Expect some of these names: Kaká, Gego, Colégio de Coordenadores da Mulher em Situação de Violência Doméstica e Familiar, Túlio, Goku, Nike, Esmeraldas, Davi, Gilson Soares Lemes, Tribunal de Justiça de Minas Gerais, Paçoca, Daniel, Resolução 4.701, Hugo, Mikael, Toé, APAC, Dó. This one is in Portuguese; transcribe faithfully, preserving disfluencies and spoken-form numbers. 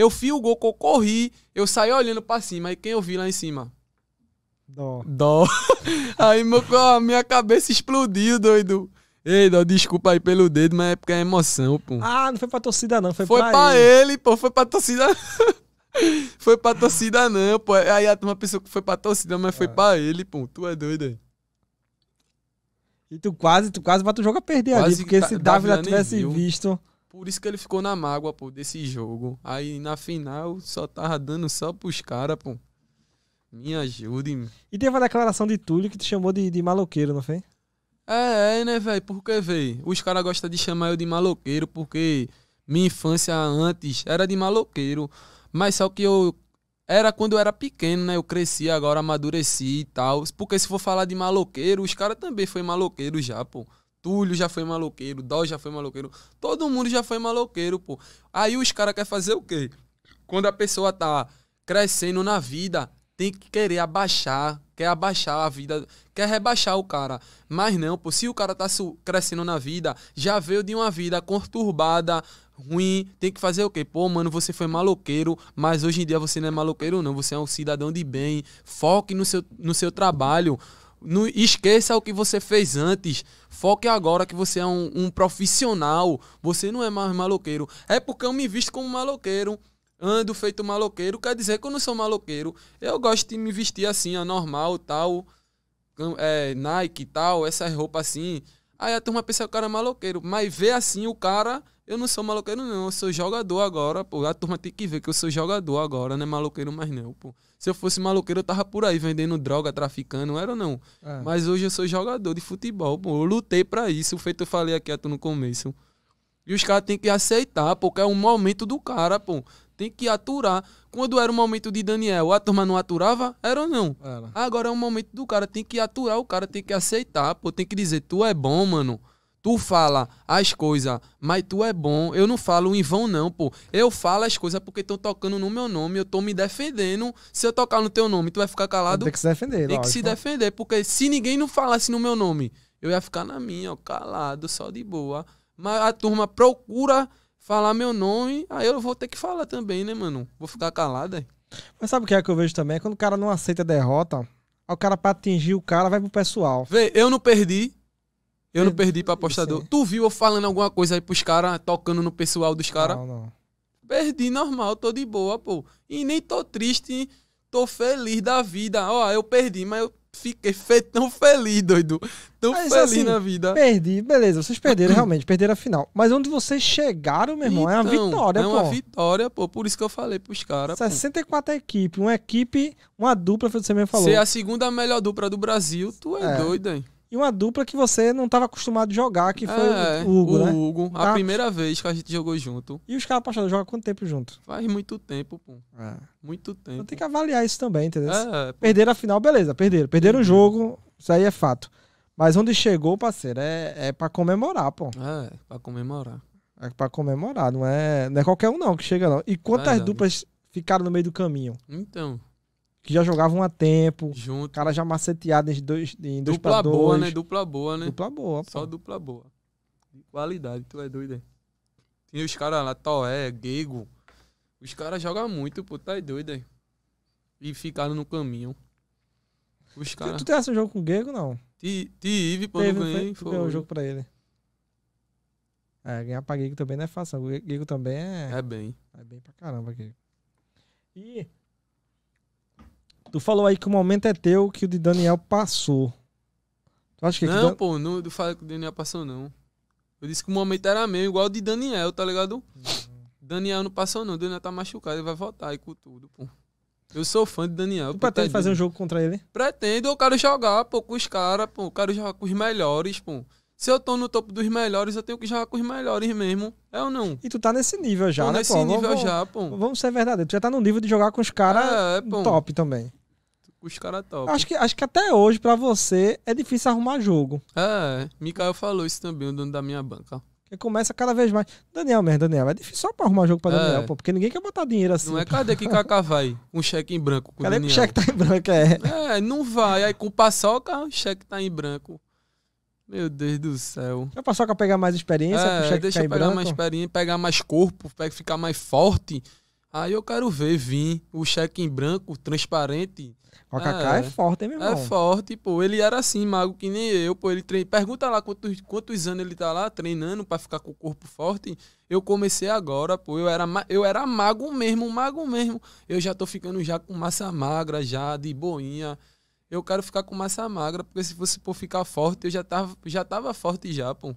Eu vi o Goku, corri, eu saí olhando pra cima. E quem eu vi lá em cima? Dó. Dó. Aí meu, a minha cabeça explodiu, doido. Ei, Dó, desculpa aí pelo dedo, mas é porque é emoção, pô. Ah, não foi pra torcida não, foi, foi pra, pra ele. Foi pra ele, pô, foi pra torcida... Foi pra torcida não, pô. Aí a turma pensou que foi pra torcida, mas ah. foi pra ele, pô. Tu é doido aí. E tu quase, tu quase bate o jogo a perder quase ali, porque se Davi já tivesse viu. visto... Por isso que ele ficou na mágoa, pô, desse jogo. Aí na final só tava dando só pros caras, pô. Me ajude. E teve a declaração de Túlio que te chamou de, de maloqueiro, não foi? É, é, né, velho? Porque, velho, os caras gostam de chamar eu de maloqueiro porque minha infância antes era de maloqueiro. Mas só que eu... Era quando eu era pequeno, né? Eu cresci, agora amadureci e tal. Porque se for falar de maloqueiro, os caras também foi maloqueiro já, pô. Túlio já foi maloqueiro, Dó já foi maloqueiro. Todo mundo já foi maloqueiro, pô. Aí os caras querem fazer o quê? Quando a pessoa tá crescendo na vida, tem que querer abaixar. Quer abaixar a vida, quer rebaixar o cara. Mas não, pô. Se o cara tá crescendo na vida, já veio de uma vida conturbada, ruim, tem que fazer o quê? Pô, mano, você foi maloqueiro, mas hoje em dia você não é maloqueiro não, você é um cidadão de bem, foque no seu, no seu trabalho, não esqueça o que você fez antes, foque agora que você é um, um profissional, você não é mais maloqueiro. É porque eu me visto como maloqueiro, ando feito maloqueiro, quer dizer que eu não sou maloqueiro, eu gosto de me vestir assim, ó, normal, tal, é, Nike, tal, essas roupas assim, aí a turma pensa que o cara é maloqueiro, mas vê assim o cara... Eu não sou maloqueiro não, eu sou jogador agora, pô. A turma tem que ver que eu sou jogador agora, não é maloqueiro mais não, pô. Se eu fosse maloqueiro, eu tava por aí vendendo droga, traficando, não era não. É. Mas hoje eu sou jogador de futebol, pô. Eu lutei pra isso, o feito eu falei aqui até no começo. E os caras tem que aceitar, pô, que é um momento do cara, pô. Tem que aturar. Quando era o momento de Daniel, a turma não aturava? Era ou não? Era. Agora é um momento do cara, tem que aturar, o cara tem que aceitar, pô. Tem que dizer, tu é bom, mano. Tu fala as coisas, mas tu é bom. Eu não falo em vão não, pô. Eu falo as coisas porque estão tocando no meu nome, eu tô me defendendo. Se eu tocar no teu nome, tu vai ficar calado? Tem que se defender. Tem que se defender, porque se ninguém não falasse no meu nome, eu ia ficar na minha, ó, calado, só de boa. Mas a turma procura falar meu nome, aí eu vou ter que falar também, né, mano? Vou ficar calado, é. Mas sabe o que é que eu vejo também? Quando o cara não aceita a derrota, o cara pra atingir o cara vai pro pessoal. Vê, eu não perdi. Eu não perdi pra apostador. Sim. Tu viu eu falando alguma coisa aí pros caras, tocando no pessoal dos caras? Não, não. Perdi normal, tô de boa, pô. E nem tô triste, tô feliz da vida. Ó, eu perdi, mas eu fiquei fe... tão feliz, doido. Tão mas, feliz assim, na vida. Perdi, beleza, vocês perderam realmente, perderam a final. Mas onde vocês chegaram, meu irmão, então, é uma vitória, é pô. É uma vitória, pô, por isso que eu falei pros caras. sessenta e quatro equipes, uma equipe, uma dupla, você mesmo falou. Você é a segunda melhor dupla do Brasil, tu é, é. doido, hein? E uma dupla que você não estava acostumado a jogar, que foi é, o Hugo, o né? O Hugo, a tá. primeira vez que a gente jogou junto. E os caras apostadores jogam quanto tempo junto? Faz muito tempo, pô. É. Muito tempo. Então tem que avaliar isso também, entendeu? É, perderam a final, beleza, perderam. Perderam o jogo, isso aí é fato. Mas onde chegou, parceiro, é, é pra comemorar, pô. É, pra comemorar. É pra comemorar, não é, não é qualquer um não que chega não. E quantas Verdade. duplas ficaram no meio do caminho? Então... Que já jogavam há tempo. Junto. O cara já maceteado em dois, em dois pra dois. Dupla boa, né? Dupla boa, né? Dupla boa, pô. Só dupla boa. De qualidade, tu é doido, hein? Tinha os caras lá, Toé, Gego. Os caras jogam muito, pô. Tá doido, hein? E ficaram no caminho. Os caras... Tu, tu teve um jogo com o Gego, não? Tive, pô. Teve, não ganhei, foi. Deu um jogo pra ele. É, ganhar pra Gego também não é fácil. O Gego também é... É bem. É bem pra caramba, Gego. E... Tu falou aí que o momento é teu, que o de Daniel passou. Tu acha que Não, é que Dan... pô, não eu falei que o Daniel passou, não. Eu disse que o momento era meu, igual o de Daniel, tá ligado? Uhum. Daniel não passou, não. Daniel tá machucado, ele vai voltar aí com tudo, pô. Eu sou fã de Daniel. Tu pretende fazer um jogo contra ele? Pretendo, eu quero jogar, pô, com os caras, pô. Eu quero jogar com os melhores, pô. Se eu tô no topo dos melhores, eu tenho que jogar com os melhores mesmo. É ou não? E tu tá nesse nível já, tô né, nesse pô? nível vamos, já, pô. Vamos ser verdadeiro. Tu já tá no nível de jogar com os caras é, é, top também. Os caras top. Acho que, acho que até hoje, pra você, é difícil arrumar jogo. É, Mikael falou isso também, o dono da minha banca. Porque começa cada vez mais. Daniel mesmo, Daniel, é difícil só pra arrumar jogo pra é. Daniel, pô, porque ninguém quer botar dinheiro assim. Não é, cadê que Kaká vai? Um cheque em branco com cadê Daniel? Cadê que o cheque tá em branco, é? É, não vai. Aí com o Paçoca, o cheque tá em branco. Meu Deus do céu. Já passou pra pegar mais experiência? É, deixa eu pegar branco. mais experiência, pegar mais corpo, pra ficar mais forte. Aí eu quero ver, vim, o cheque em branco, transparente. O Kaká é, é forte, hein, meu irmão? É forte, pô. Ele era assim, magro, que nem eu, pô. Ele treina. Pergunta lá quantos, quantos anos ele tá lá treinando pra ficar com o corpo forte. Eu comecei agora, pô. Eu era, eu era magro mesmo, magro mesmo. Eu já tô ficando já com massa magra, já, de boinha. Eu quero ficar com massa magra, porque se fosse por ficar forte, eu já tava, já tava forte já, pô.